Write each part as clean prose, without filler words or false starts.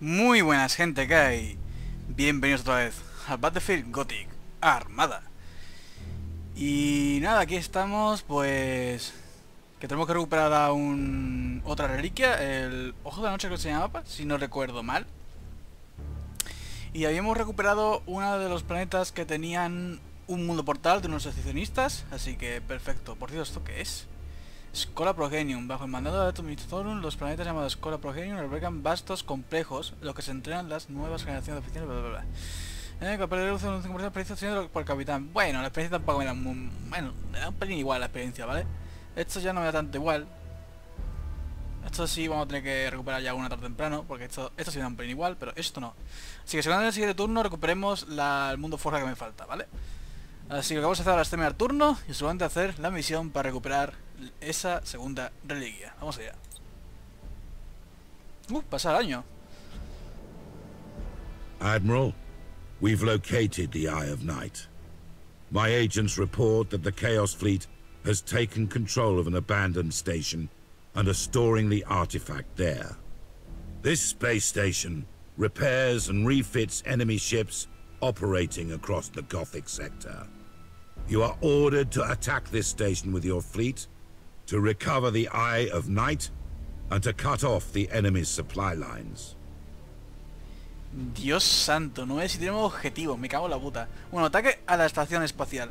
Muy buenas, gente, ¿qué hay? Bienvenidos otra vez a Battlefield Gothic Armada. Y nada, aquí estamos, pues... que tenemos que recuperar a otra reliquia, el Ojo de la Noche, creo que se llamaba, si no recuerdo mal. Y habíamos recuperado uno de los planetas que tenían un mundo portal de unos seccionistas, así que perfecto. Por cierto, ¿esto qué es? Schola Progenium. Bajo el mandado de Adeptus Mechanicus, los planetas llamados Schola Progenium albergan vastos complejos en los que se entrenan las nuevas generaciones de oficiales, bla bla bla. El papel de luz es un 50% de experiencia obtenido por el capitán. Bueno, la experiencia tampoco me da muy... bueno, me da un pelín igual la experiencia, ¿vale? Esto ya no me da tanto igual. Esto sí vamos a tener que recuperar ya una tarde temprano, porque esto sí me da un pelín igual, pero esto no. Así que seguramente en el siguiente turno recuperemos el mundo forja que me falta, ¿vale? Así que lo que vamos a hacer ahora es terminar turno y solamente hacer la misión para recuperar esa segunda reliquia. Vamos allá. Pasa el año. Admiral, we've located the Eye of Night. My agents report that the Chaos fleet has taken control of an abandoned station and are storing the artifact there. This space station repairs and refits enemy ships operating across the Gothic sector. You are ordered to attack this station with your fleet, to recover the Eye of Night, and to cut off the enemy's supply lines. Dios santo, no es si tenemos objetivo, me cago en la puta. Bueno, ataque a la estación espacial.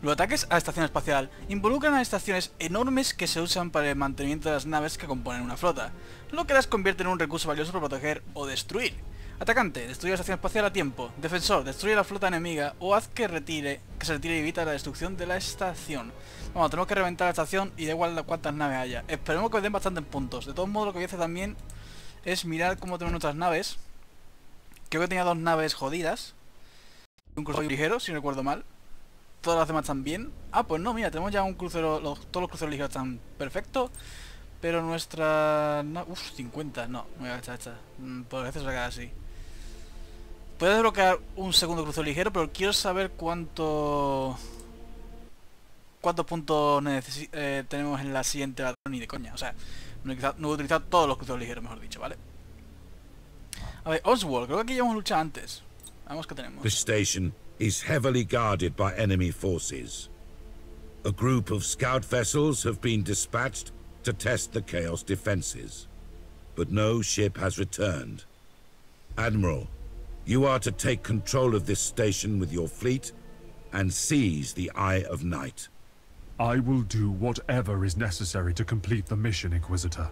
Los ataques a la estación espacial involucran a estaciones enormes que se usan para el mantenimiento de las naves que componen una flota, lo que las convierte en un recurso valioso para proteger o destruir. Atacante, destruye la estación espacial a tiempo. Defensor, destruye la flota enemiga o haz que se retire y evita la destrucción de la estación. Vamos, tenemos que reventar la estación y da igual cuántas naves haya. Esperemos que nos den bastantes puntos. De todos modos, lo que voy a hacer también es mirar cómo tenemos nuestras naves. Creo que tenía dos naves jodidas. Un crucero ligero, si no recuerdo mal. Todas las demás están bien. Ah, pues no, mira, tenemos ya un crucero, todos los cruceros ligeros están perfectos. Pero nuestra... no, 50, no, me voy a agachar esta. Por veces se va a quedar así. Puedo desbloquear un segundo crucero ligero, pero quiero saber cuántos puntos tenemos en la siguiente batalla, ni de coña. O sea, no he utilizado todos los cruceros ligeros, mejor dicho, ¿vale? A ver, Oswald, creo que aquí ya hemos luchado antes. Vamos, que tenemos. This station is heavily guarded by enemy forces. A group of scout vessels have been dispatched to test the Chaos defenses, but no ship has returned. Admiral, you are to take control of this station with your fleet and seize the Eye of Night. I will do whatever is necessary to complete the mission, Inquisitor.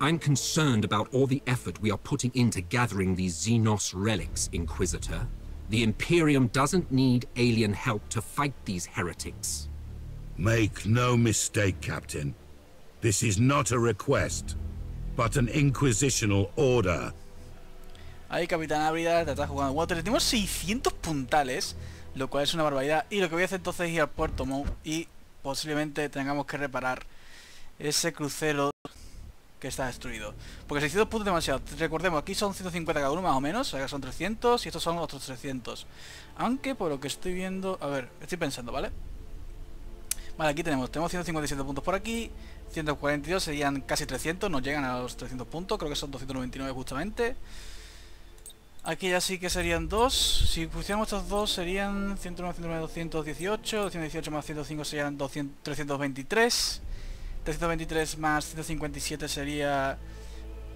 I'm concerned about all the effort we are putting into gathering these Xenos relics, Inquisitor. The Imperium doesn't need alien help to fight these heretics. Make no mistake, Captain. This is not a request, but an inquisitional order. Ahí Capitán Ávila te está jugando. Bueno, tenemos 600 puntales, lo cual es una barbaridad. Y lo que voy a hacer entonces es ir al Puerto Maw y posiblemente tengamos que reparar ese crucero que está destruido. Porque 600 puntos es demasiado. Recordemos, aquí son 150 cada uno más o menos. Acá son 300 y estos son otros 300. Aunque por lo que estoy viendo... a ver, estoy pensando, ¿vale? Vale, aquí tenemos 157 puntos por aquí, 142 serían casi 300, nos llegan a los 300 puntos, creo que son 299 justamente. Aquí ya sí que serían 2, si pusiéramos estos dos serían 101, 109, 218, 218 más 105 serían 200, 323, 323 más 157 sería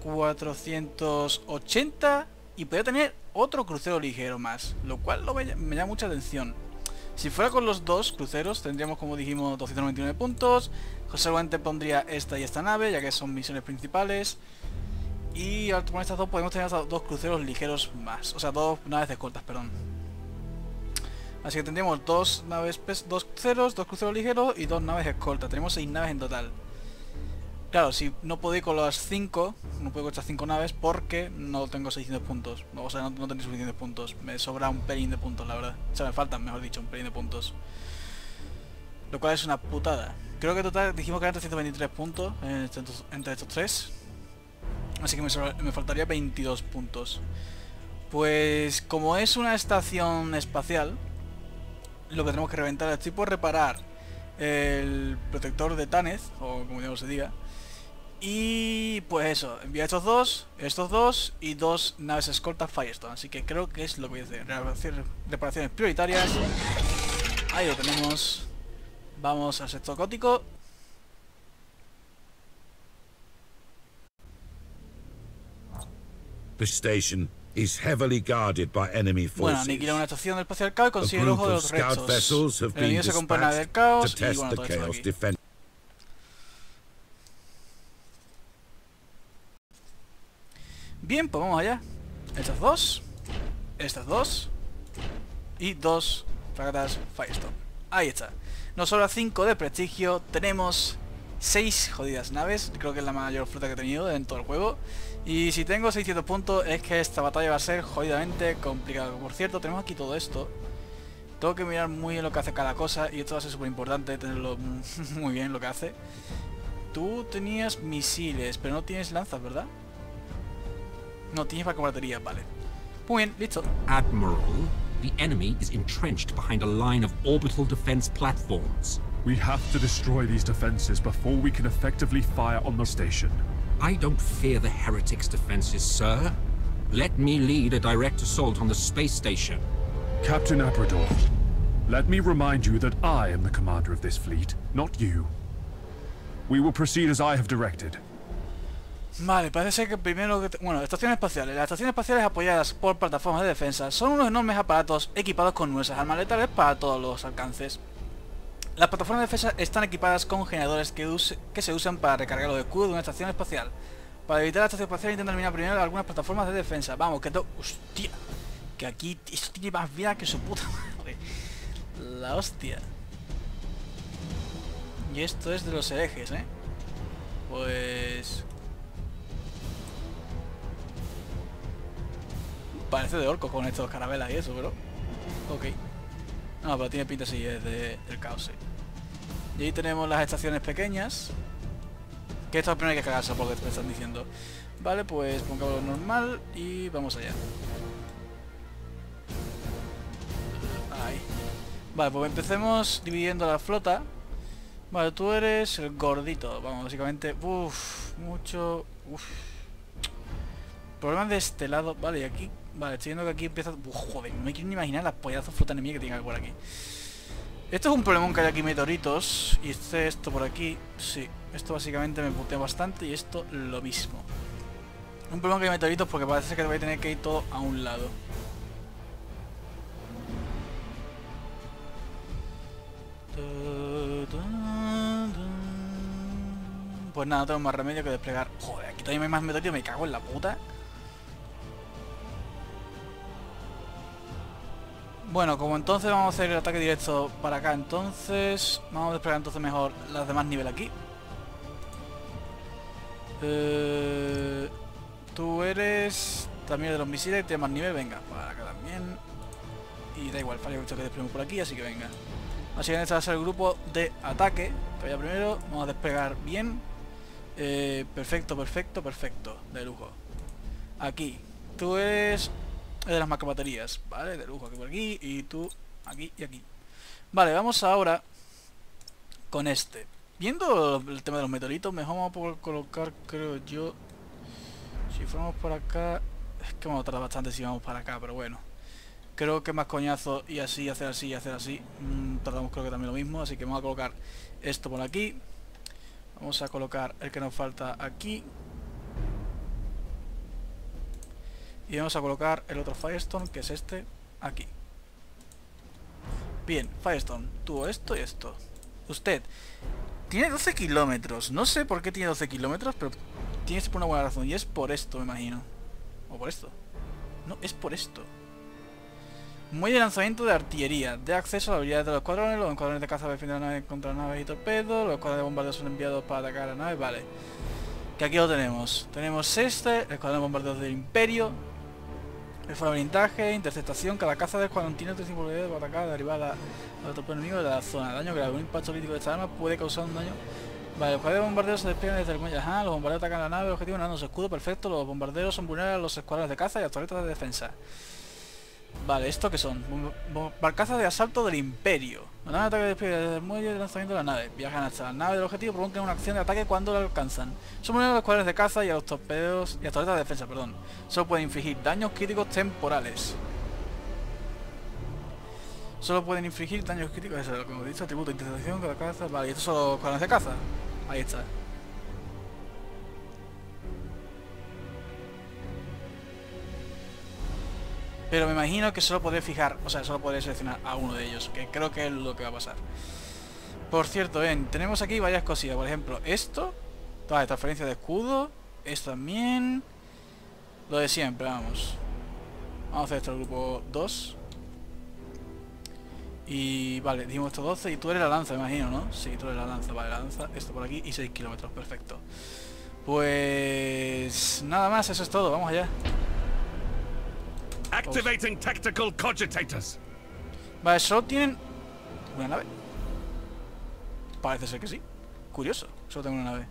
480 y podría tener otro crucero ligero más, lo cual me llama mucha atención. Si fuera con los dos cruceros, tendríamos, como dijimos, 299 puntos. Seguramente pondría esta y esta nave, ya que son misiones principales. Y con estas dos podemos tener hasta dos cruceros ligeros más. O sea, dos naves de escoltas, perdón. Así que tendríamos dos cruceros ligeros y dos naves de escolta. Tenemos 6 naves en total. Claro, si no puedo ir con las 5, no puedo con estas 5 naves porque no tengo 600 puntos. O sea, no tengo suficientes puntos. Me sobra un pelín de puntos, la verdad. O sea, me faltan, mejor dicho, un pelín de puntos. Lo cual es una putada. Creo que en total dijimos que eran 323 puntos entre estos 3. Así que me faltaría 22 puntos. Pues como es una estación espacial, lo que tenemos que reventar es tipo reparar el protector de Tanez, o como diablos se diga. Y pues eso, envía estos dos y dos naves escoltas Firestone. Así que creo que es lo que voy a hacer. Reparaciones prioritarias. Ahí lo tenemos. Vamos al sector gótico. Bueno, aniquila una estación del espacial caos y consigue el ojo de los restos. El enemigo se acompaña del caos y bueno, todo esto de aquí. Bien, pues vamos allá. Estas dos y dos fragatas Firestone. Ahí está. Nos sobra 5 de prestigio. Tenemos 6 jodidas naves. Creo que es la mayor flota que he tenido en todo el juego. Y si tengo 600 puntos es que esta batalla va a ser jodidamente complicada. Por cierto, tenemos aquí todo esto. Tengo que mirar muy bien lo que hace cada cosa. Y esto va a ser súper importante tenerlo muy bien lo que hace. Tú tenías misiles, pero no tienes lanzas, ¿verdad? No tienes para combatería, vale. Muy bien, listo. Admiral, the enemy is entrenched behind a line of orbital defense platforms. We have to destroy these defenses before we can effectively fire on the station. I don't fear the heretics' defenses, sir. Let me lead a direct assault on the space station. Captain Abrador, let me remind you that I am the commander of this fleet, not you. We will proceed as I have directed. Vale, parece ser que primero que... Bueno, estaciones espaciales. Las estaciones espaciales apoyadas por plataformas de defensa son unos enormes aparatos equipados con nuestras armas letales para todos los alcances. Las plataformas de defensa están equipadas con generadores que se usan para recargar los escudos de una estación espacial. Para evitar la estación espacial intentan minar primero algunas plataformas de defensa. Vamos, que esto... ¡Hostia! Que aquí esto tiene más vida que su puta madre. La hostia. Y esto es de los herejes, ¿eh? Pues... Parece de orco con estos carabelas y eso, pero... Ok. No, pero tiene pinta así, es del caos, sí. Y ahí tenemos las estaciones pequeñas. Que esto es primero hay que cagarse por lo que me están diciendo. Vale, pues pongámoslo normal y vamos allá. Ahí. Vale, pues empecemos dividiendo la flota. Vale, tú eres el gordito. Vamos, básicamente... Uff, mucho... Uff. Problemas de este lado. Vale, y aquí... Vale, estoy viendo que aquí empieza... Uf, joder, no me quiero ni imaginar las pollazos flota enemiga que tiene que haber por aquí. Esto es un problemón que hay aquí, meteoritos. Y esto por aquí, sí. Esto básicamente me putea bastante y esto lo mismo. Un problemón que hay meteoritos porque parece que voy a tener que ir todo a un lado. Pues nada, no tengo más remedio que desplegar. Joder, aquí todavía hay más meteoritos, me cago en la puta. Bueno, como entonces vamos a hacer el ataque directo para acá, entonces vamos a desplegar entonces mejor las demás nivel aquí. Tú eres también de los misiles, tienes más nivel, venga, para acá también. Y da igual, fallo que desplegamos por aquí, así que venga. Así que este va a ser el grupo de ataque. Vaya primero, vamos a despegar bien. Perfecto, perfecto, perfecto, de lujo. Aquí, tú eres... Es de las macrobaterías, vale, de lujo, aquí por aquí, y tú, aquí y aquí. Vale, vamos ahora con este. Viendo el tema de los meteoritos, mejor vamos a colocar, creo yo, si fuéramos para acá, es que vamos a tardar bastante si vamos para acá, pero bueno. Creo que más coñazo y así, hacer así, y hacer así, tardamos creo que también lo mismo, así que vamos a colocar esto por aquí. Vamos a colocar el que nos falta aquí. Y vamos a colocar el otro Firestone, que es este, aquí. Bien, Firestone, tú esto y esto. Usted tiene 12 kilómetros. No sé por qué tiene 12 kilómetros, pero tiene por una buena razón. Y es por esto, me imagino. O por esto. No, es por esto. Muelle de lanzamiento de artillería. De acceso a la habilidad de los escuadrones. Los escuadrones de caza defienden a naves contra naves y torpedos. Los escuadrones de bombardeo son enviados para atacar a naves. Vale. Que aquí lo tenemos. Tenemos este, el escuadrón de bombardeos del Imperio. El fuera de blindaje, interceptación, cada caza del escuadrón tiene 3 posibilidades de atacar, derribar al topo enemigo de la zona. Daño grave, un impacto crítico de esta arma puede causar un daño. Vale, los escuadrones de bombardeos se despliegan desde el muelle. Ajá, los bombardeos atacan la nave, el objetivo no es escudo, perfecto. Los bombardeos son vulnerables a los escuadrones de caza y a las torretas de defensa. Vale, ¿esto qué son? Barcaza de asalto del Imperio. Una nave de ataque desde el muelle de lanzamiento de la nave. Viajan hasta la nave del objetivo y provocan una acción de ataque cuando la alcanzan. Suponen a los cuadros de caza y a los torpedos y a torretas de defensa, perdón. Solo pueden infligir daños críticos temporales. Solo pueden infligir daños críticos. Eso es lo que hemos dicho. Atributo, interceptación, cuadros de caza. Vale, y estos son los cuadros de caza. Ahí está. Pero me imagino que solo podré fijar, o sea, solo podré seleccionar a uno de ellos, que creo que es lo que va a pasar. Por cierto, ven, tenemos aquí varias cosillas, por ejemplo, esto, toda esta transferencia de escudo, esto también, lo de siempre, vamos. Vamos a hacer esto, el grupo 2. Y vale, dijimos esto 12, y tú eres la lanza, me imagino, ¿no? Sí, tú eres la lanza, vale, la lanza, esto por aquí, y 6 kilómetros, perfecto. Pues nada más, eso es todo, vamos allá. Activating tactical cogitators. Vale, solo tienen una nave. Parece ser que sí. Curioso, solo tengo una nave.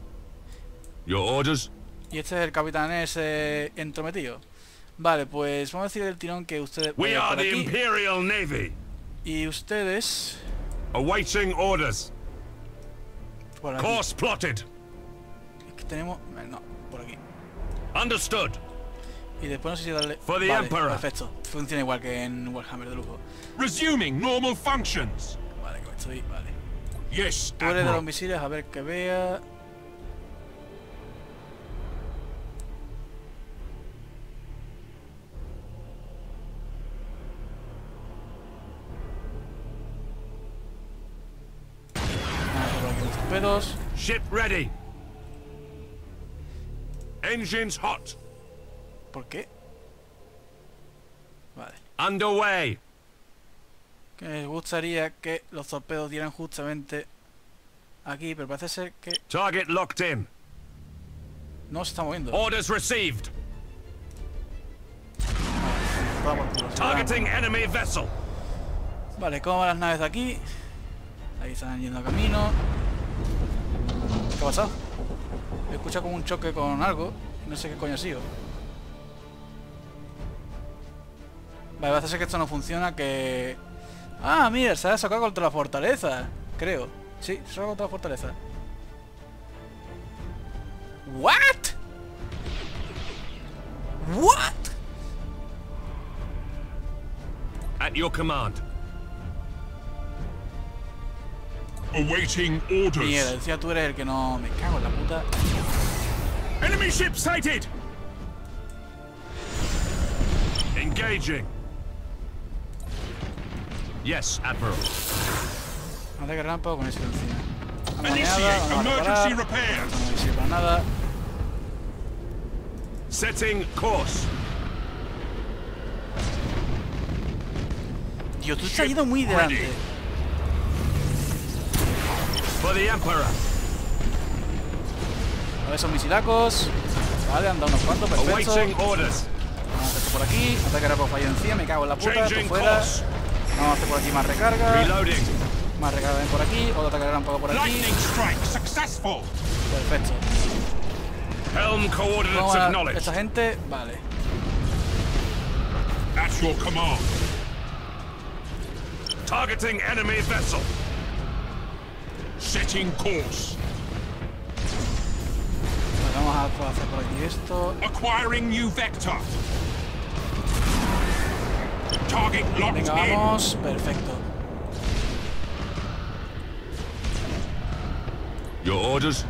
Your orders. Y este es el capitán ese entrometido. Vale, pues vamos a decir el tirón que ustedes. We are the Imperial Navy. Y ustedes. Awaiting orders. Course plotted. Es que tenemos. No, por aquí. Understood. Y después no sé si darle... Vale, perfecto. Funciona igual que en Warhammer de lujo. Resuming normal functions. Vale, que estoy... Vale. Yes, tú eres de los misiles, a ver que vea... Ah, torpedos. Ship ready. Engines hot. ¿Por qué? Vale. Underway. Que me gustaría que los torpedos dieran justamente aquí, pero parece ser que... Target locked in. No se está moviendo. Orders received. Targeting enemy vessel. Vale, ¿cómo van las naves de aquí? Ahí están yendo a camino. ¿Qué ha pasado? He escuchado como un choque con algo. No sé qué coño ha sido. Vale, va a ser que esto no funciona, que... Ah, mira, se ha sacado contra la fortaleza, creo. Sí, se ha sacado contra la fortaleza. ¿What? ¿What? At your command. Awaiting orders. Mierda, decía tú eres el que no... Me cago en la puta. Enemy ship sighted. Engaging. Yes, Admiral. Ataque rampa con excelencia. Initiate emergency repairs. No sirve nada. Setting course. Dios, tú te has ido muy delante. For the Emperor. A ver, son misilacos. Vale, han dado unos cuantos, perfecto. Awaiting orders. Vamos a hacer por aquí. Ataque rampa falló encima, me cago en la puta, esto fuera. Vamos a hacer por aquí más recarga. Reloading. Más recarga ven por aquí. Otro ataque relámpago por aquí. Lightning strike successful. Perfecto. Helm coordinates acknowledged. Esta gente, vale. At your command. Targeting enemy vessel. Setting course. Vale, vamos a hacer por aquí esto. Acquiring new vector. Venga, vamos, perfecto. Your orders.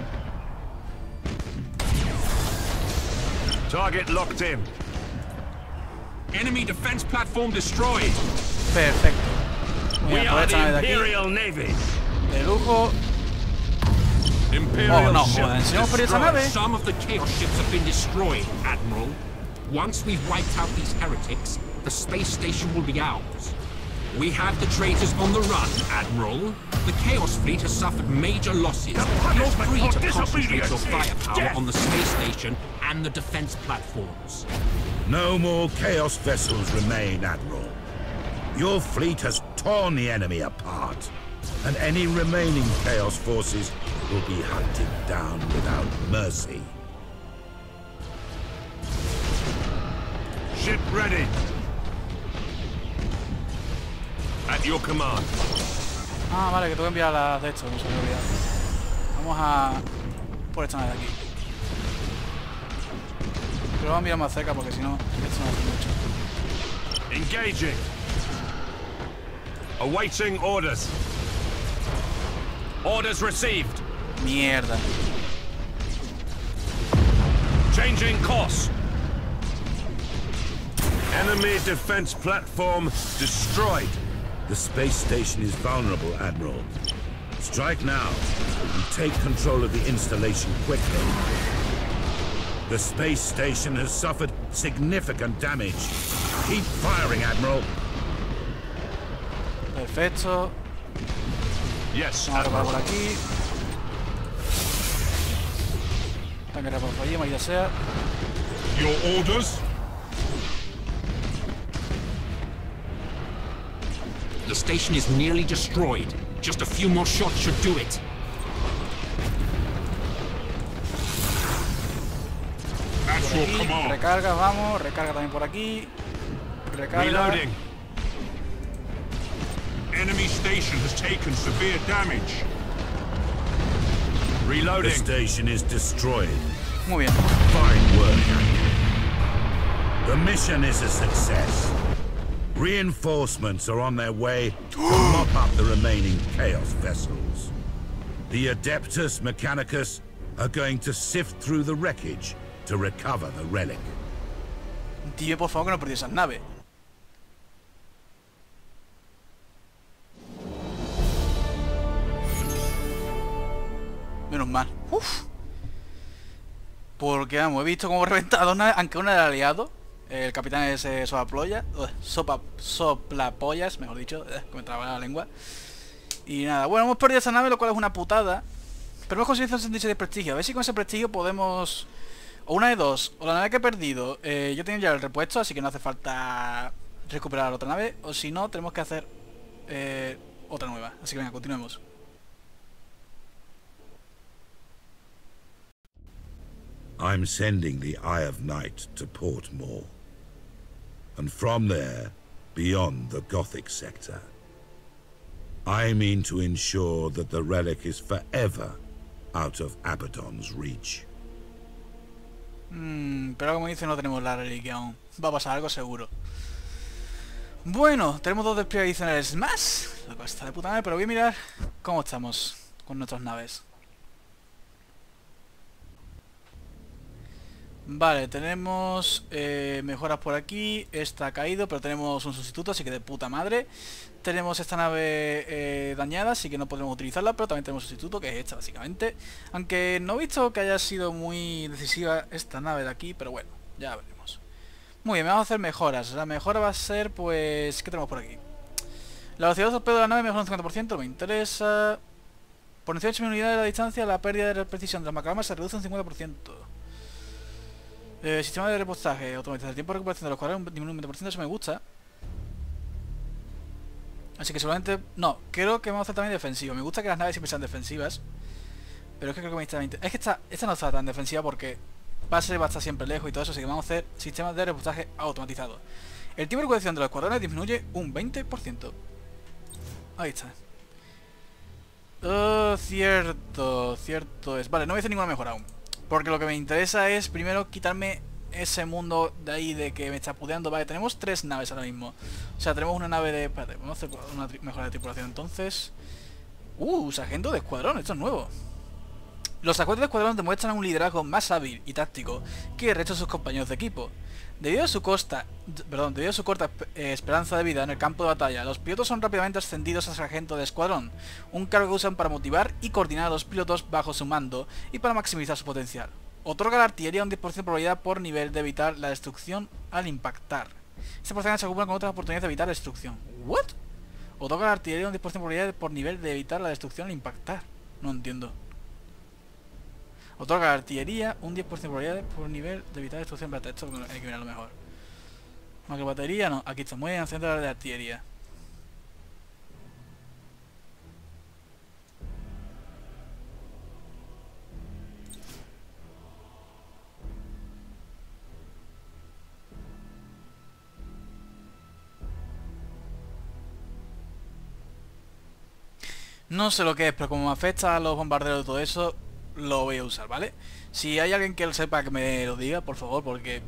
Target locked in. Enemy defense platform destroyed. Perfecto. We are the Imperial Navy. De lujo. Imperial nave. Some of the Chaos ships have been destroyed, Admiral. Once we've wiped out these heretics, the space station will be ours. We have the traitors on the run, Admiral. The Chaos Fleet has suffered major losses. You're free to concentrate your firepower on the space station and the defense platforms. No more Chaos vessels remain, Admiral. Your fleet has torn the enemy apart, and any remaining Chaos forces will be hunted down without mercy. Ship ready. Ah, vale, que tengo que enviar las de estos, no se me olvida. Vamos a... por esta nave de aquí. Pero vamos a enviar más cerca porque si no, esto no hace mucho. Engaging. Awaiting orders. Orders received. Mierda. Changing course. Enemy defense platform destroyed. The space station is vulnerable, Admiral. Strike now and take control of the installation quickly. The space station has suffered significant damage. Keep firing, Admiral. Perfecto. Yes, Admiral. Por aquí. Tanque por allí, maldita sea. Your orders. The station is nearly destroyed. Just a few more shots should do it. Por aquí, recarga, vamos. Recarga también por aquí. Recarga. Reloading. Enemy station has taken severe damage. Reloading. The station is destroyed. Muy bien. Fine work. The mission is a success. Reinforcements are on their way to mop up the remaining Chaos vessels. The Adeptus Mechanicus are going to sift through the wreckage to recover the relic. Tío, por favor, que no perdí esa nave. Menos mal. Uf. Porque, vamos, he visto como reventado una, aunque una del aliado. El capitán es soplapoyas, mejor dicho, que me traba la lengua. Y nada, bueno, hemos perdido esa nave, lo cual es una putada. Pero hemos conseguido 66 de prestigio. A ver si con ese prestigio podemos... o una de dos, o la nave que he perdido. Yo tengo ya el repuesto, así que no hace falta recuperar la otra nave. O si no, tenemos que hacer otra nueva. Así que venga, continuemos. I'm sending the Eye of Night to Portmore, and from there, beyond the Gothic sector. I mean to ensure that the relic is forever out of Abaddon's reach. Pero como dice, no tenemos la reliquia aún. Va a pasar algo seguro. Bueno, tenemos dos despliegues adicionales más. La cosa está de puta madre, pero voy a mirar cómo estamos con nuestras naves. Vale, tenemos mejoras por aquí. Esta ha caído, pero tenemos un sustituto, así que de puta madre. Tenemos esta nave dañada, así que no podremos utilizarla, pero también tenemos un sustituto, que es esta, básicamente. Aunque no he visto que haya sido muy decisiva esta nave de aquí, pero bueno, ya veremos. Muy bien, vamos a hacer mejoras. La mejora va a ser, pues... ¿qué tenemos por aquí? La velocidad de torpedo de la nave mejora un 50%, no me interesa. Por 18.000 unidades de la distancia, la pérdida de precisión de las macroarmas se reduce un 50%. Sistema de repostaje automatizado. El tiempo de recuperación de los cuadrados disminuye un 20%, eso me gusta. Así que seguramente... no, creo que vamos a hacer también defensivo. Me gusta que las naves siempre sean defensivas. Pero es que creo que me está... es que esta no está tan defensiva porque va a estar siempre lejos y todo eso. Así que vamos a hacer sistemas de repostaje automatizado. El tiempo de recuperación de los cuadrados disminuye un 20%. Ahí está. Cierto es. Vale, no voy a hacer ninguna mejora aún. Porque lo que me interesa es, primero, quitarme ese mundo de ahí de que me está pudeando. Vale, tenemos tres naves ahora mismo. O sea, tenemos una nave de... espérate, vamos a hacer una mejora de tripulación, entonces. Sargento de escuadrón, esto es nuevo. Los sargentos de escuadrón demuestran un liderazgo más hábil y táctico que el resto de sus compañeros de equipo. Debido a su corta esperanza de vida en el campo de batalla, los pilotos son rápidamente ascendidos a sargento de escuadrón, un cargo que usan para motivar y coordinar a los pilotos bajo su mando y para maximizar su potencial. Otorga a la artillería un 10% de probabilidad por nivel de evitar la destrucción al impactar. Este porcentaje se acumula con otras oportunidades de evitar la destrucción. ¿What? Otorga a la artillería un 10% de probabilidad por nivel de evitar la destrucción al impactar. No entiendo. Otorga la artillería un 10% de probabilidades por nivel de evitar destrucción para texto. Hay que mirarlo mejor. Macrobatería, no. Aquí está. Muy bien, centro de artillería. No sé lo que es, pero como me afecta a los bombarderos y todo eso, lo voy a usar, ¿vale? Si hay alguien que lo sepa, que me lo diga, por favor, porque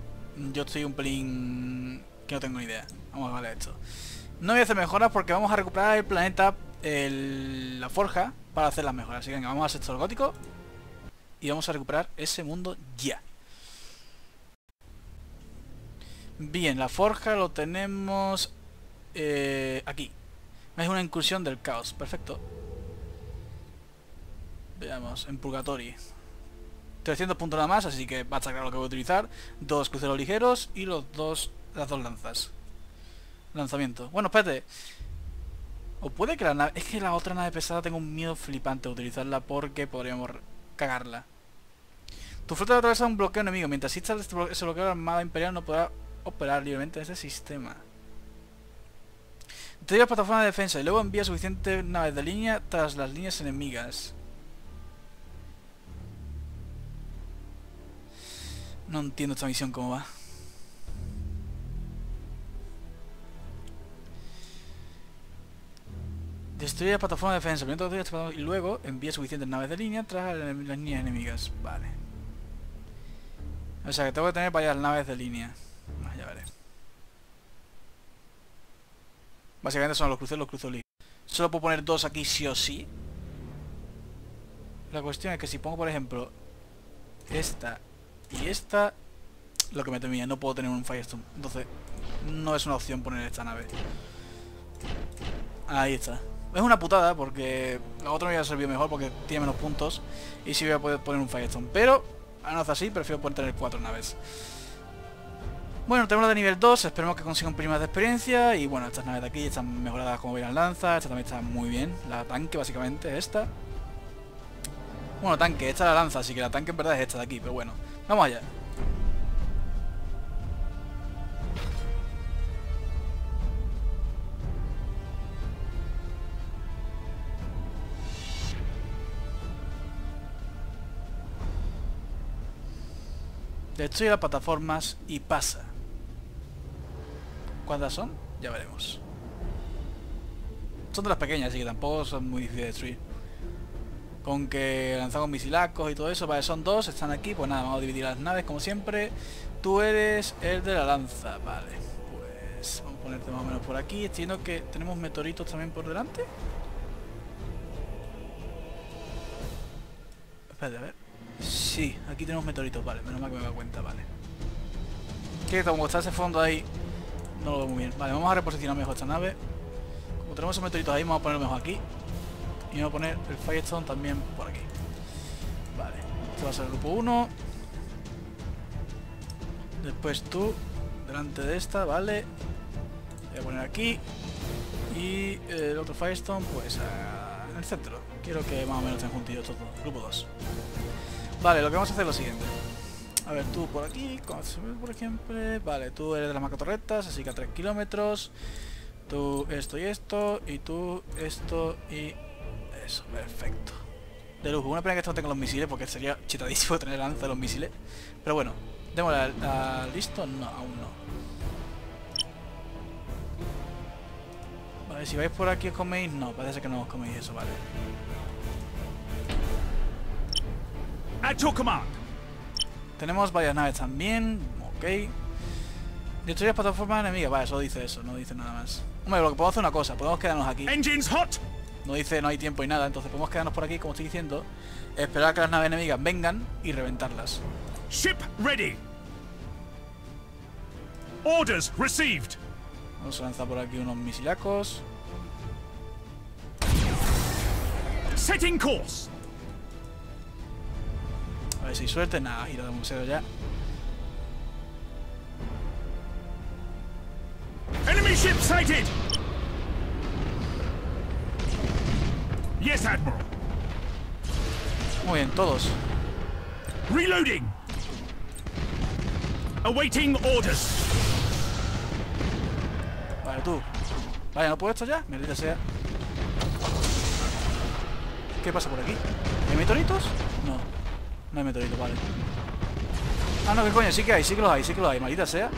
yo estoy un pelín que no tengo ni idea. Vamos a ver esto. No voy a hacer mejoras porque vamos a recuperar el planeta, la forja, para hacer las mejoras. Así que venga, vamos al sector gótico y vamos a recuperar ese mundo ya. Bien, la forja lo tenemos aquí. Es una incursión del caos, perfecto. Veamos, en Purgatori. 300 puntos nada más, así que va a estar claro lo que voy a utilizar. 2 cruceros ligeros y las dos lanzas. Lanzamiento. Bueno, espérate. O puede que la nave... Es que la otra nave pesada tengo un miedo flipante a utilizarla porque podríamos cagarla. Tu flota atraviesa un bloqueo enemigo. Mientras exista ese bloqueo, la Armada Imperial no podrá operar libremente en este sistema. Destruye la plataforma de defensa y luego envía suficientes naves de línea tras las líneas enemigas. No entiendo esta misión cómo va. Destruye la plataforma de defensa y luego envía suficientes naves de línea tras las líneas enemigas. Vale. O sea que tengo que tener varias naves de línea. Ya veré. Básicamente son los cruceros ligeros. Solo puedo poner 2 aquí sí o sí. La cuestión es que si pongo, por ejemplo, esta y esta, lo que me temía, no puedo tener un Firestone. Entonces, no es una opción poner esta nave. Ahí está. Es una putada porque la otra me hubiera servido mejor porque tiene menos puntos y si voy a poder poner un Firestone. Pero, a no ser así, prefiero poder tener 4 naves. Bueno, tenemos la de nivel 2, esperemos que consigan primas de experiencia. Y bueno, estas naves de aquí están mejoradas como veis las lanzas. Esta también está muy bien, la tanque básicamente, esta. Bueno, tanque, esta es la lanza, así que la tanque en verdad es esta de aquí, pero bueno. Vamos allá. Destruye las plataformas y pasa. ¿Cuántas son? Ya veremos. Son de las pequeñas, así que tampoco son muy difíciles de destruir. Con que lanzamos misilacos y todo eso. Vale, son 2, están aquí. Pues nada, vamos a dividir las naves como siempre. Tú eres el de la lanza. Vale, pues vamos a ponerte más o menos por aquí. Entiendo que tenemos meteoritos también por delante. Espérate, a ver. Sí, aquí tenemos meteoritos, vale, menos mal que me he dado cuenta, vale. Que como está ese fondo ahí, no lo veo muy bien. Vale, vamos a reposicionar mejor esta nave. Como tenemos esos meteoritos ahí, vamos a ponerlo mejor aquí. Y vamos a poner el Firestone también por aquí. Vale, este va a ser el grupo 1. Después tú, delante de esta, vale. Voy a poner aquí. Y el otro Firestone, pues en el centro. Quiero que más o menos estén juntillos estos dos. Grupo 2. Vale, lo que vamos a hacer es lo siguiente. A ver, tú por aquí, por ejemplo. Vale, tú eres de las macatorretas, así que a 3 kilómetros. Tú esto y esto. Y tú esto y eso, perfecto. De lujo, una pena que esto no tenga los misiles, porque sería chitadísimo tener lanza de los misiles. Pero bueno, démosle a listo. No, aún no. Vale, si vais por aquí os coméis. No, parece que no os coméis eso, vale. At your command. Tenemos varias naves también, ok. Destruir las plataformas enemigas, vale, solo dice eso, no dice nada más. Hombre, lo que podemos hacer es una cosa, podemos quedarnos aquí. Engines hot. No dice no hay tiempo y nada, entonces podemos quedarnos por aquí, como estoy diciendo, esperar a que las naves enemigas vengan y reventarlas. Ship ready. Orders received. Vamos a lanzar por aquí unos misilacos. Setting course. A ver si hay suerte, nada, gira de museo ya. Enemy ship sighted. Yes, Admiral. Muy bien, todos. Reloading. Awaiting orders. Vale, tú. Vale, ¿no puedo esto ya? Maldita sea. ¿Qué pasa por aquí? ¿Hay meteoritos? No. No hay meteorito, vale. Ah, no, qué coño, sí que hay, sí que los hay, maldita sea.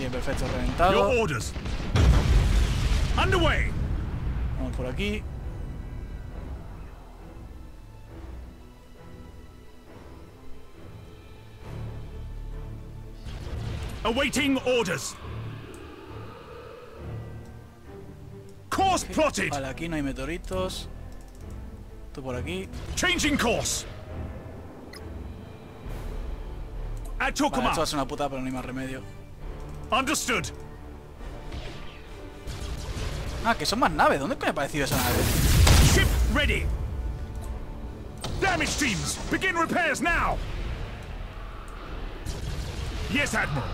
Bien, perfecto, reventado. Vamos por aquí. Awaiting orders. Course plotted. Vale, aquí no hay meteoritos. Esto por aquí. Changing course. At your command. Esto va a ser una putada, pero no hay más remedio. Understood. Ah, que son más naves. ¿Dónde me ha aparecido esa nave? Ship ready. Damage teams, begin repairs now. Yes, Admiral.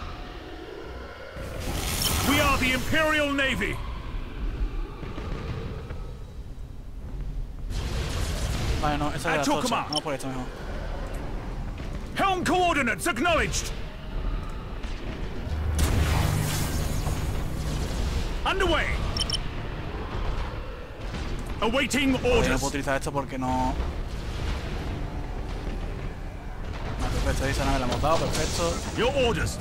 We are the Imperial Navy. Vale, no, esa es la tocha. Vamos por esto mejor. Helm coordinates acknowledged. Underway. Awaiting orders. No puedo utilizar esto porque no. Perfecto, ahí esa nave la hemos dado, perfecto. Your orders.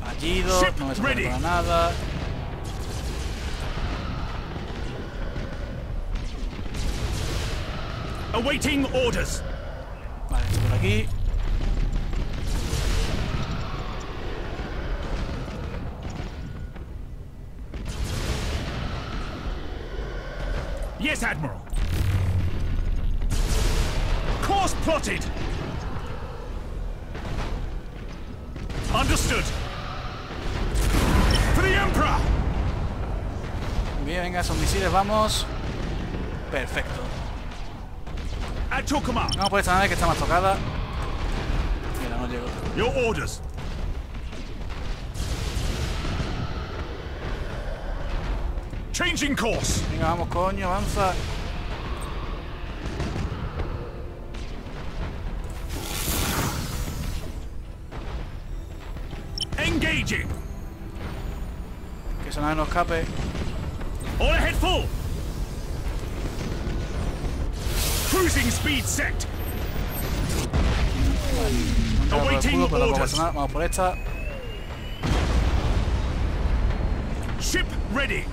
Fallido, ship no me sirve para nada. Awaiting orders. Vale, esto por aquí. Yes, Admiral. Course plotted. Understood. For the Emperor. Bien, venga, esos misiles, vamos. Perfecto. At your command. Vamos por esta nave que está más tocada. Mira, no llego. Your orders. Changing course. Venga, vamos, coño, avanza. Que esa nave no escape. All ahead full. Cruising speed set. Awaiting orders. Vamos por esta. Ship ready.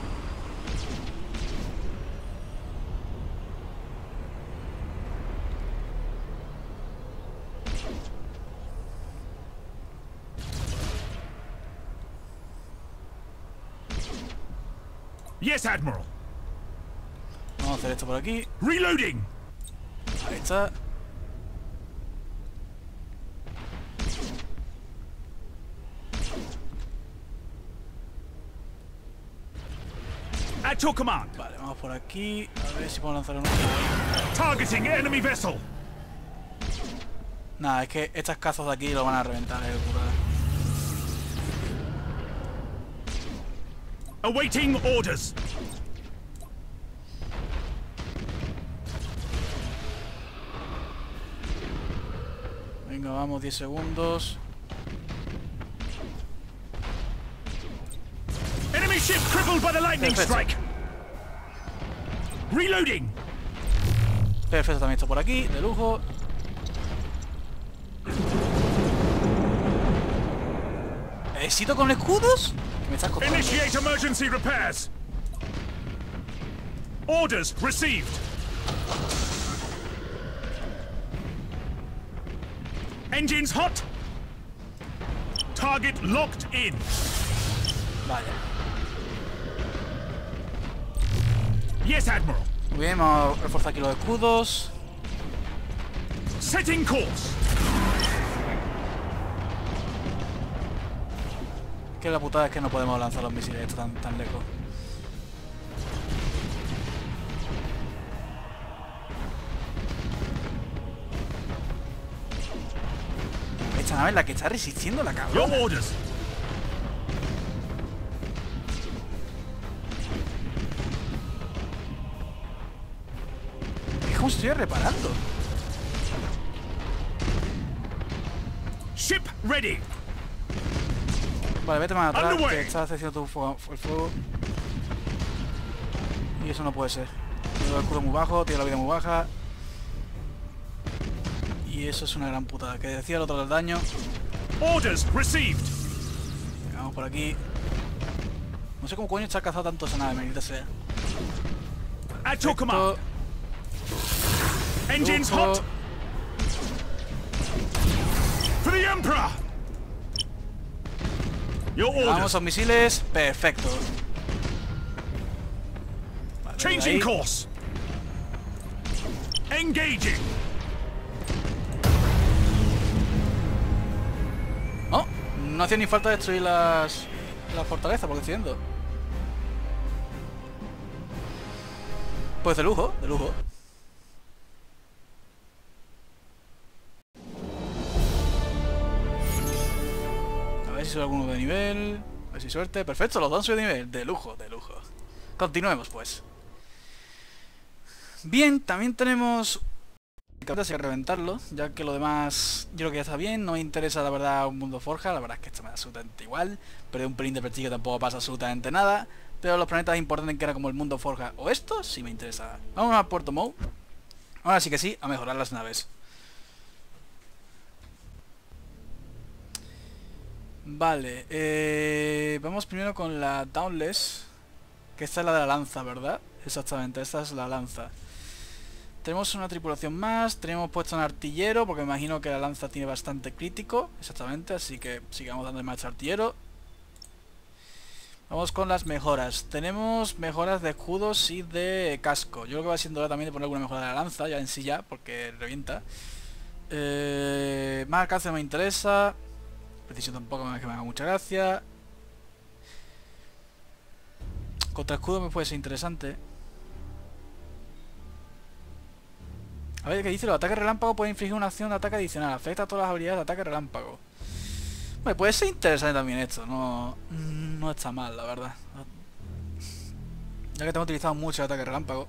Yes, Admiral. Vamos a hacer esto por aquí. Reloading. Ahí está. At your command. Vale, vamos por aquí. A ver si puedo lanzar uno. Targeting enemy vessel. Nah, es que estas cazas de aquí lo van a reventar, el curado. Awaiting orders. Venga, vamos, 10 segundos. Enemy ship crippled by the lightning strike. Reloading. Perfecto, también está por aquí, de lujo. ¿Éxito con escudos? Initiate emergency repairs. Orders received. Engines hot. Target locked in. Vale. Yes, Admiral. Muy bien, vamos a reforzar aquí los escudos. Setting course. Que la putada es que no podemos lanzar los misiles tan lejos. Esta nave es la que está resistiendo la cabrona. Your orders. Es como si estuviera reparando. Ship ready. Vale, vete más atrás, que estás haciendo tu fuego. Y eso no puede ser. Tiro el culo muy bajo, tiro la vida muy baja. Y Y eso es una gran putada. Que decía el otro del daño. Orders received. Vamos por aquí. No sé cómo coño está cazado tanto esa nave, maldita sea. At your command. Engines hot. For the Emperor. Your orders. Vamos a misiles, perfecto. Vale, changing course. Engaging. Oh, no hacía ni falta destruir las fortalezas, por diciendo. Pues de lujo, de lujo. A ver si sube alguno de nivel. A ver si suerte. Perfecto, los dos han subido de nivel. De lujo, de lujo. Continuemos, pues. Bien, también tenemos... Hay que reventarlo, ya que lo demás yo creo que ya está bien. No me interesa la verdad un mundo forja, la verdad es que esto me da absolutamente igual. Perder un pelín de prestigio tampoco pasa absolutamente nada. Pero los planetas importantes que era como el mundo forja o esto, sí me interesa. Vamos a Puerto Maw. Ahora sí que sí, a mejorar las naves. Vale, vamos primero con la Dauntless. Que esta es la de la lanza, ¿verdad? Exactamente, esta es la lanza. Tenemos una tripulación más, tenemos puesto un artillero, porque me imagino que la lanza tiene bastante crítico, exactamente, así que sigamos dando en marcha artillero. Vamos con las mejoras, tenemos mejoras de escudos y de casco, yo creo que va siendo hora también de poner alguna mejora de la lanza, ya en sí ya, porque revienta. Más alcance me interesa, precisión tampoco me haga mucha gracia. Contra escudo me puede ser interesante. A ver, ¿qué dice? Los ataques relámpago pueden infligir una acción de ataque adicional. Afecta a todas las habilidades de ataque relámpago. Bueno, puede ser interesante también esto. No está mal, la verdad. Ya que tengo utilizado mucho el ataque relámpago.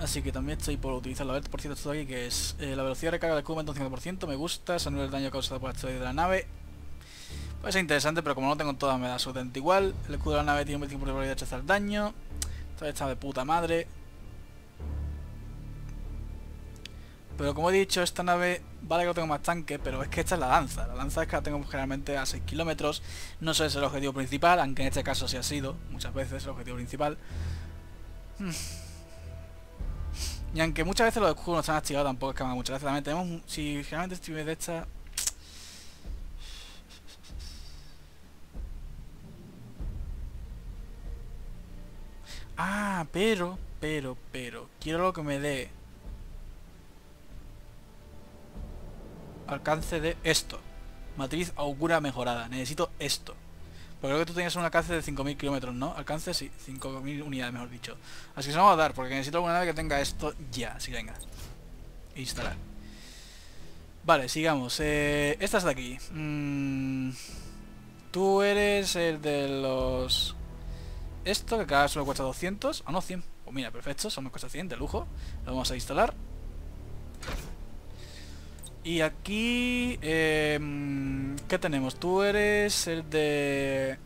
Así que también estoy por utilizarlo. A ver, por cierto, esto de aquí que es... la velocidad de recarga del cubo aumenta un 50%. Me gusta. Se anula el daño causado por el asteroide de la nave. Puede ser interesante, pero como no tengo todas, me da absolutamente igual. El escudo de la nave tiene un 25% de probabilidad de rechazar daño. Todavía está de puta madre. Pero como he dicho, esta nave, vale que no tengo más tanque, pero es que esta es la lanza. La lanza es que la tengo generalmente a 6 kilómetros. No sé si es el objetivo principal, aunque en este caso sí ha sido muchas veces el objetivo principal. Y aunque muchas veces los escudos no están activados, tampoco es que me haga mucha gracia. También tenemos, si generalmente estoy de esta... Ah, pero, quiero lo que me dé... alcance de esto. Matriz augura mejorada. Necesito esto. Porque creo que tú tenías un alcance de 5000 kilómetros, ¿no? Alcance, sí. 5000 unidades, mejor dicho. Así que se lo vamos a dar, porque necesito alguna nave que tenga esto ya. Así que venga. Instalar. Vale, sigamos. Esta es de aquí. Tú eres el de los... Esto, que cada vez solo cuesta 200. Ah, no, 100. Pues mira, perfecto. Solo me cuesta 100, de lujo. Lo vamos a instalar. Y aquí... ¿qué tenemos? Tú eres el de...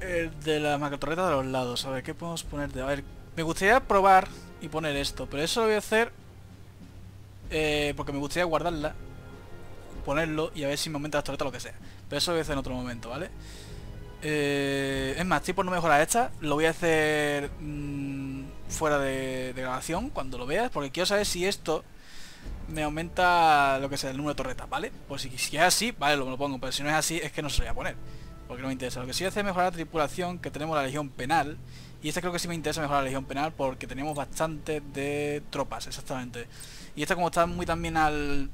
el de la macrotorreta de los lados. A ver, ¿qué podemos poner? A ver, me gustaría probar y poner esto. Pero eso lo voy a hacer... porque me gustaría guardarla. Ponerlo y a ver si me aumenta la torreta o lo que sea. Pero eso lo voy a hacer en otro momento, ¿vale? Es más, tipo no mejorar esta. Lo voy a hacer... fuera de grabación cuando lo veas, porque quiero saber si esto me aumenta lo que sea el número de torretas, ¿vale? Pues si es así, vale, lo pongo, pero si no es así es que no se lo voy a poner, porque no me interesa. Lo que sí hace es mejorar la tripulación, que tenemos la legión penal, y esta creo que sí me interesa mejorar la legión penal, porque tenemos bastante de tropas, exactamente. Y esta como está muy también al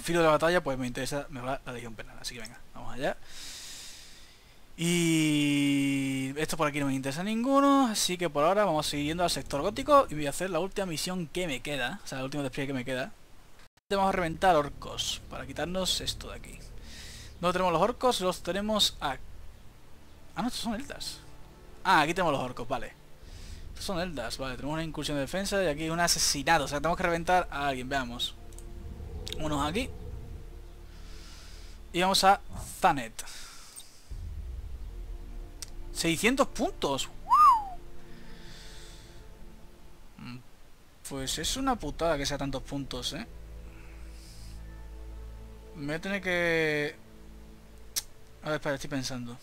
filo de la batalla, pues me interesa mejorar la legión penal, así que venga, vamos allá. Y esto por aquí no me interesa ninguno, así que por ahora vamos siguiendo al sector gótico y voy a hacer la última misión que me queda, o sea, el último despliegue que me queda. Vamos a reventar orcos para quitarnos esto de aquí. ¿Dónde tenemos los orcos? Los tenemos a... Ah, no, estos son eldas. Ah, aquí tenemos los orcos, vale. Estos son eldas, vale, tenemos una incursión de defensa y aquí hay un asesinato, o sea, tenemos que reventar a alguien, veamos. Unos aquí. Y vamos a Zanet. 600 puntos. Pues es una putada que sea tantos puntos, ¿eh? Me voy a tener que... A ver, espera, estoy pensando.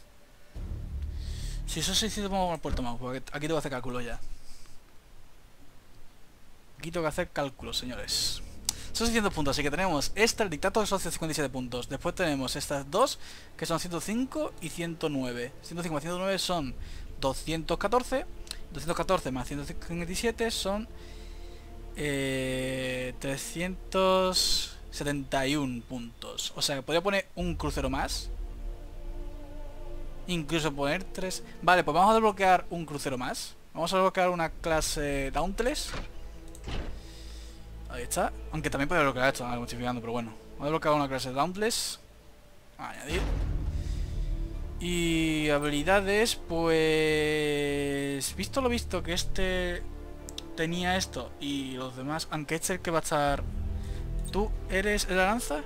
Si son 600 vamos al Puerto Maw, porque aquí tengo que hacer cálculos ya. Aquí tengo que hacer cálculos, señores. Son 600 puntos, así que tenemos esta, el dictato, que son 157 puntos. Después tenemos estas dos, que son 105 y 109. 105 y 109 son 214. 214 más 157 son 371 puntos. O sea, que podría poner un crucero más. Incluso poner tres... Vale, pues vamos a desbloquear un crucero más. Vamos a desbloquear una clase Dauntless. Ahí está. Aunque también puede bloquear esto, algo estoy fijando, pero bueno. Vamos a desbloquear una clase Dauntless. Añadir. Y habilidades, pues... Visto lo visto que este tenía esto y los demás... Aunque este es el que va a estar... ¿Tú eres la lanza?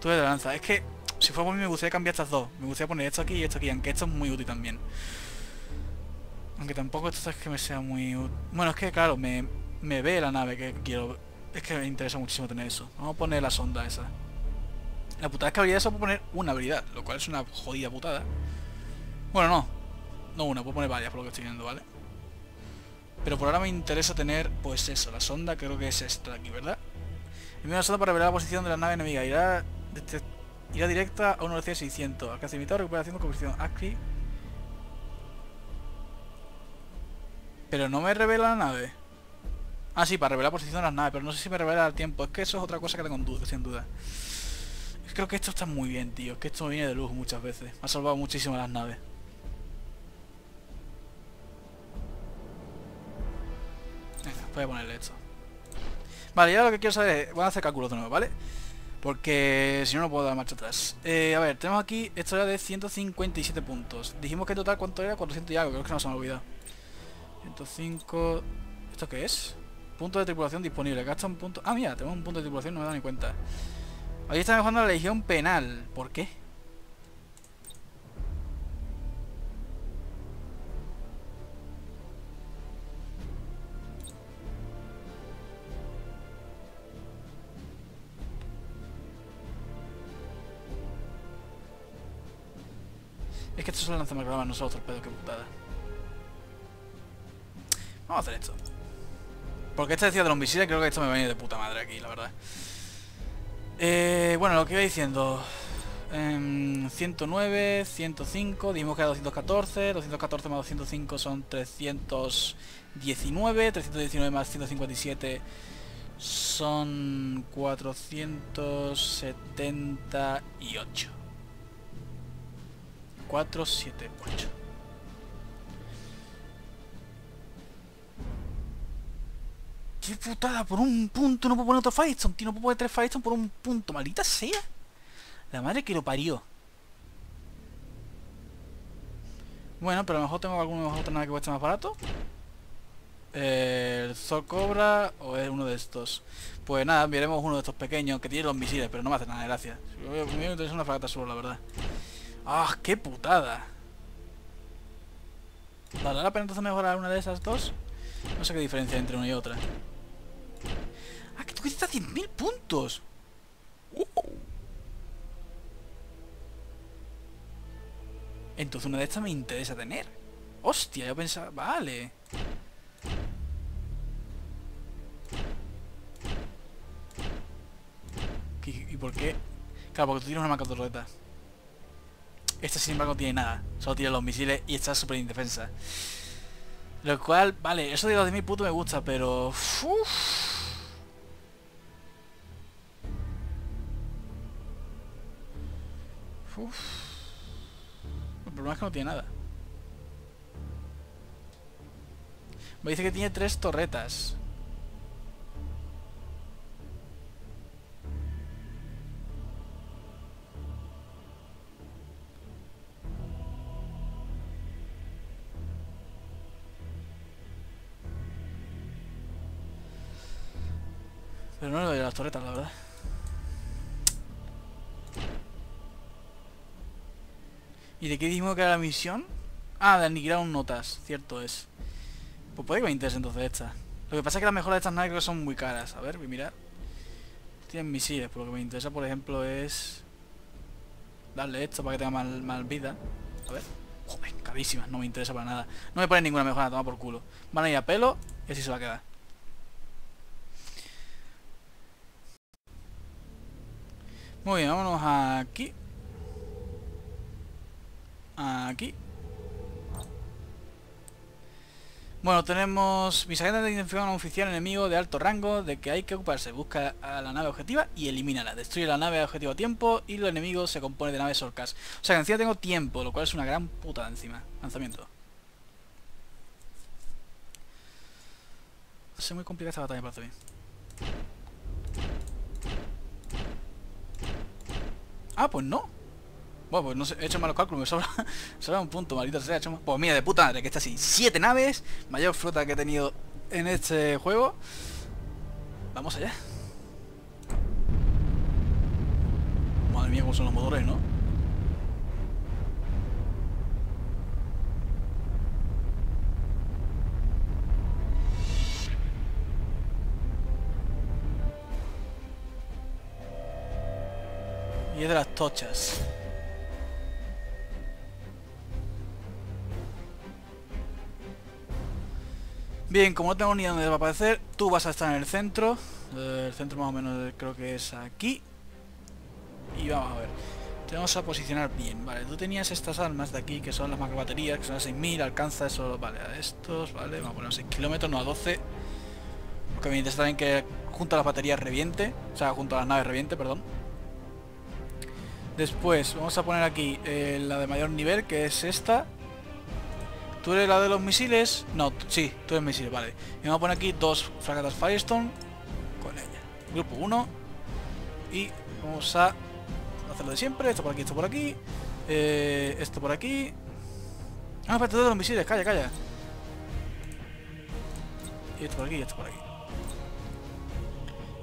Tú eres la lanza. Es que, si fuera por mí, me gustaría cambiar estas dos. Me gustaría poner esto aquí y esto aquí, aunque esto es muy útil también. Aunque tampoco esto es que me sea muy... Bueno, es que claro, me ve la nave que quiero... Es que me interesa muchísimo tener eso. Vamos a poner la sonda esa. La putada es que habilidad, eso puedo poner una habilidad, lo cual es una jodida putada. Bueno, no. No una, puedo poner varias por lo que estoy viendo, ¿vale? Pero por ahora me interesa tener, pues eso, la sonda, creo que es esta de aquí, ¿verdad? Envío una sonda para revelar la posición de la nave enemiga. Irá directa a una velocidad de 600. Alcance limitado, recuperación de conversión aquí. Pero no me revela la nave. Ah, sí, para revelar la posición de las naves, pero no sé si me revela el tiempo. Es que eso es otra cosa que tengo en duda, sin duda. Creo que esto está muy bien, tío. Es que esto me viene de lujo muchas veces. Me ha salvado muchísimo las naves. Venga, voy a ponerle esto. Vale, ya lo que quiero saber es... Voy a hacer cálculos de nuevo, ¿vale? Porque si no, no puedo dar marcha atrás. A ver, tenemos aquí... Esto era de 157 puntos. Dijimos que en total, ¿cuánto era? 400 y algo. Creo que no se me ha olvidado. 105... ¿Esto qué es? Punto de tripulación disponible. Gasta un punto... Ah, mira, tenemos un punto de tripulación. No me he dado ni cuenta. Ahí está mejorando la legión penal. ¿Por qué? Es que esto solo lanza macrogramas, no solo torpedos, qué putada. Vamos a hacer esto. Porque este decía de los misiles, creo que esto me va a venir de puta madre aquí, la verdad. Bueno, lo que iba diciendo, 109, 105, dijimos que era 214, 214 más 205 son 319, 319 más 157 son 478, 478. ¡Qué putada! Por un punto no puedo poner otro Firestone, tío. No puedo poner tres Firestone por un punto. ¡Maldita sea! La madre que lo parió. Bueno, pero a lo mejor tengo alguno mejor nave que cueste más barato. El Zor Cobra o es uno de estos. Pues nada, miremos uno de estos pequeños que tiene los misiles, pero no me hace nada de gracia. Me interesa una fragata solo, la verdad. ¡Ah, qué putada! ¿Vale la pena entonces mejorar una de esas dos? No sé qué diferencia hay entre una y otra. ¡Ah, que tú cuesta 10.000 puntos! Entonces una de estas me interesa tener. ¡Hostia! Yo pensaba... Vale. ¿Y por qué? Claro, porque tú tienes una macatorreta. Esta sin embargo no tiene nada. Solo tiene los misiles y está súper indefensa. Lo cual, vale, eso de los 10.000 puntos me gusta, pero... Uf. Uf. El problema es que no tiene nada. Me dice que tiene 3 torretas. Pero no le doy a las torretas, la verdad. ¿Y de qué dijimos que era la misión? Ah, denigraron notas, cierto es. Pues puede que me interese entonces esta. Lo que pasa es que las mejores de estas naves creo que son muy caras. A ver, voy a mirar. Tienen misiles, pero lo que me interesa, por ejemplo, es... darle esto para que tenga más vida. A ver. Joder, carísimas, no me interesa para nada. No me ponen ninguna mejora, toma por culo. Van a ir a pelo y así se va a quedar. Muy bien, vámonos aquí. Aquí. Bueno, tenemos mis agentes de identificar a un oficial enemigo de alto rango, de que hay que ocuparse. Busca a la nave objetiva y elimínala. Destruye la nave objetivo a tiempo y los enemigos se componen de naves orcas. O sea que encima tengo tiempo, lo cual es una gran puta encima. Lanzamiento. Va a ser muy complicada esta batalla para mí. Ah, pues no. Bueno, pues no sé, he hecho malos cálculos, me sobra un punto, maldita sea, he hecho mal. Pues mira, de puta madre, que está así, 7 naves, mayor flota que he tenido en este juego. Vamos allá. Madre mía, cómo son los motores, ¿no? Y es de las tochas. Bien, como no tengo ni idea dónde va a aparecer, tú vas a estar en el centro. El centro más o menos creo que es aquí. Y vamos a ver. Tenemos a posicionar bien. Vale, tú tenías estas armas de aquí, que son las macrobaterías, que son las 6000, alcanza eso, vale, a estos, vale, vamos a poner 6 kilómetros, no a 12. Porque me interesa también que junto a las baterías reviente, o sea, junto a las naves reviente, perdón. Después, vamos a poner aquí la de mayor nivel, que es esta. ¿Tú eres la de los misiles? No, sí, tú eres misiles, vale. Y vamos a poner aquí 2 fragatas Firestone con ella. Grupo 1. Y vamos a hacerlo de siempre. Esto por aquí, esto por aquí. Esto por aquí. Ah, espérate, todos los misiles, calla, calla. Y esto por aquí, y esto por aquí.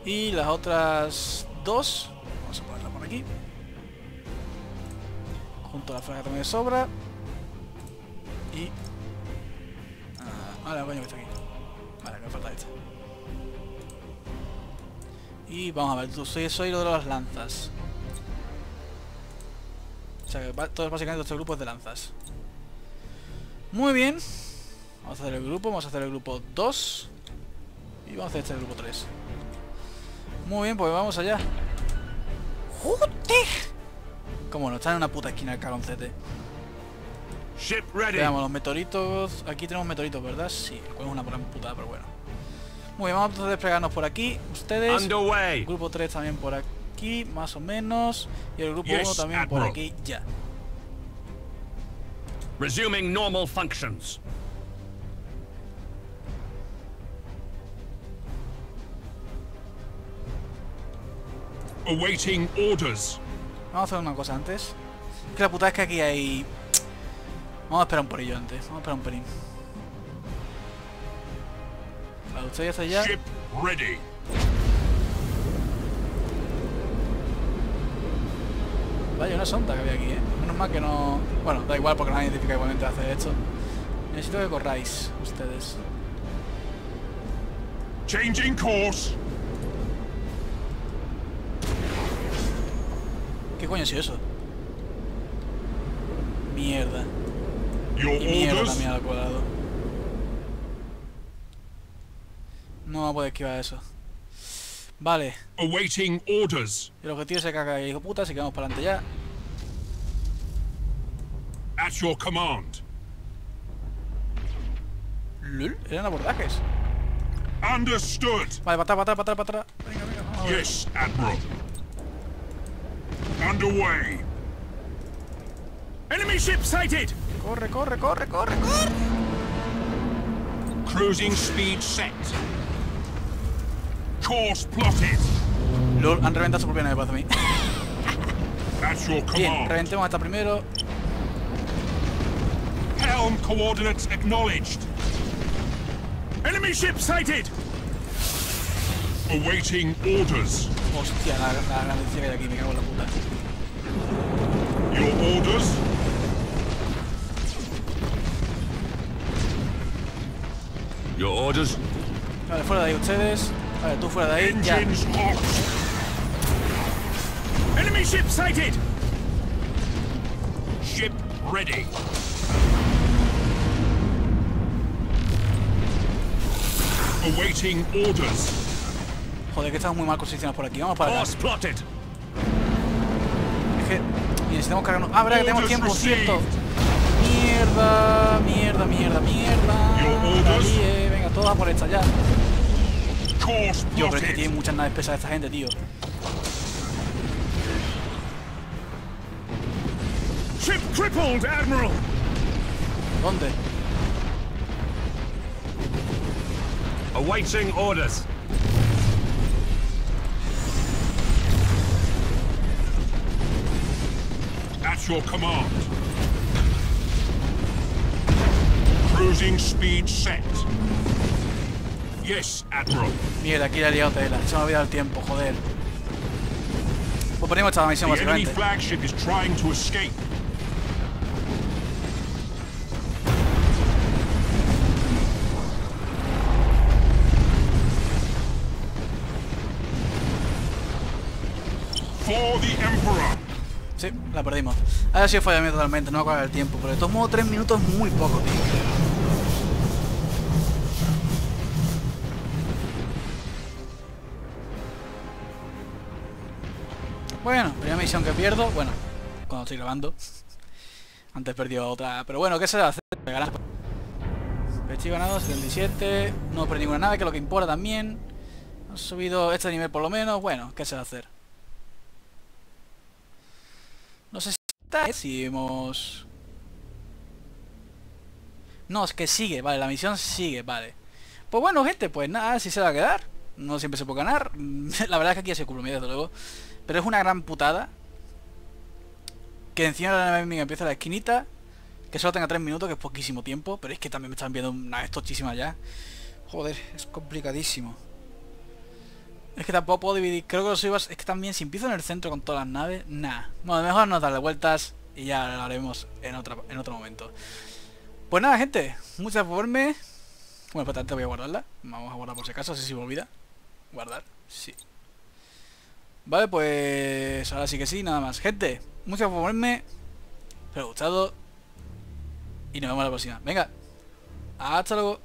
Y las otras 2. Vamos a ponerla por aquí. Junto a la fragata me sobra. Y... vale, coño, que está aquí. Vale, me falta esta. Y vamos a ver, tú soy lo de las lanzas. O sea que todos básicamente estos grupos de lanzas. Muy bien. Vamos a hacer el grupo, vamos a hacer el grupo 2. Y vamos a hacer este el grupo 3. Muy bien, pues vamos allá. ¡Joder! Como no, están en una puta esquina el cagoncete. Veamos los meteoritos. Aquí tenemos meteoritos, ¿verdad? Sí, el cual es una gran putada, pero bueno. Muy bien, vamos a desplegarnos por aquí. Ustedes. El grupo 3 también por aquí, más o menos. Y el grupo 1 también por aquí, ya. Resuming normal functions. Awaiting orders. Vamos a hacer una cosa antes. Es que la putada es que aquí hay... Vamos a esperar un poquillo antes, vamos a esperar un pelín. Vale, usted ya está allá. Vaya, una sonda que había aquí, eh. Menos mal que no... Bueno, da igual porque nos han identificado igualmente hacer esto. Necesito que corráis, ustedes. Changing course. ¿Qué coño ha sido eso? Mierda. Y mierda también al cuadrado. No va a poder esquivar eso. Vale. Awaiting orders. El objetivo se caga hijo puta, así que vamos para adelante ya. At your command. Lul, eran abordajes. Understood. Vale, para atrás, para atrás, para atrás. Venga, venga, vamos. Yes, Admiral. Underway. Enemy ship sighted. Corre, corre, corre, corre, corre. Cruising speed set. Course plotted. Lord, han reventado su propia nave, para mí. Bien, reventemos hasta primero. Helm coordinates acknowledged. Enemy ship sighted. Awaiting orders. Hostia, la grandecilla que hay aquí, me cago en la puta. Your orders. orders. Vale, fuera de ahí ustedes. Vale, tú fuera de ahí. Ya. Enemy ship sighted. Ship ready. Awaiting orders. Joder, que estamos muy mal posicionados por aquí. Vamos para allá. Y necesitamos cargarnos. Ah, verdad que tenemos tiempo, cierto. Mierda, mierda, mierda, mierda. Venga, todas por esta ya. Yo creo que tiene muchas naves pesadas esta gente, tío. Ship crippled, Admiral. ¿Dónde? Awaiting orders. At your command. Cruising speed set. Yes, Admiral. Mierda, aquí la he liado tela. Se me ha olvidado el tiempo, joder. Pues ponemos esta misión básicamente. The enemy flagship is trying to escape. For the Emperor. Sí, la perdimos. Ahora sí falla totalmente, no va a acabar el tiempo, pero de todos modos 3 minutos es muy poco, tío. Bueno, primera misión que pierdo, bueno, cuando estoy grabando. Antes perdí otra, pero bueno, ¿qué se va a hacer? Pechivo ganado, 77, no perdí ninguna nave, que es lo que importa también. Hemos subido este nivel por lo menos, bueno, ¿qué se va a hacer? No sé si hemos... No, es que sigue, vale, la misión sigue, vale. Pues bueno, gente, pues nada, si se va a quedar. No siempre se puede ganar. La verdad es que aquí ya se cumple mi idea, desde luego. Pero es una gran putada. Que encima la nave enemiga empieza a la esquinita. Que solo tenga 3 minutos, que es poquísimo tiempo. Pero es que también me están viendo naves tochísimas ya. Joder, es complicadísimo. Es que tampoco puedo dividir, creo que los ibas. Es que también si empiezo en el centro con todas las naves, nada. Bueno, mejor no darle vueltas y ya lo haremos en otro momento. Pues nada, gente, muchas gracias por verme. Bueno, pues voy a guardarla. Vamos a guardar por si acaso, así si me olvida. Guardar, sí. Vale, pues ahora sí que sí, nada más. Gente, muchas gracias por verme. Espero que os haya gustado. Y nos vemos la próxima. Venga, hasta luego.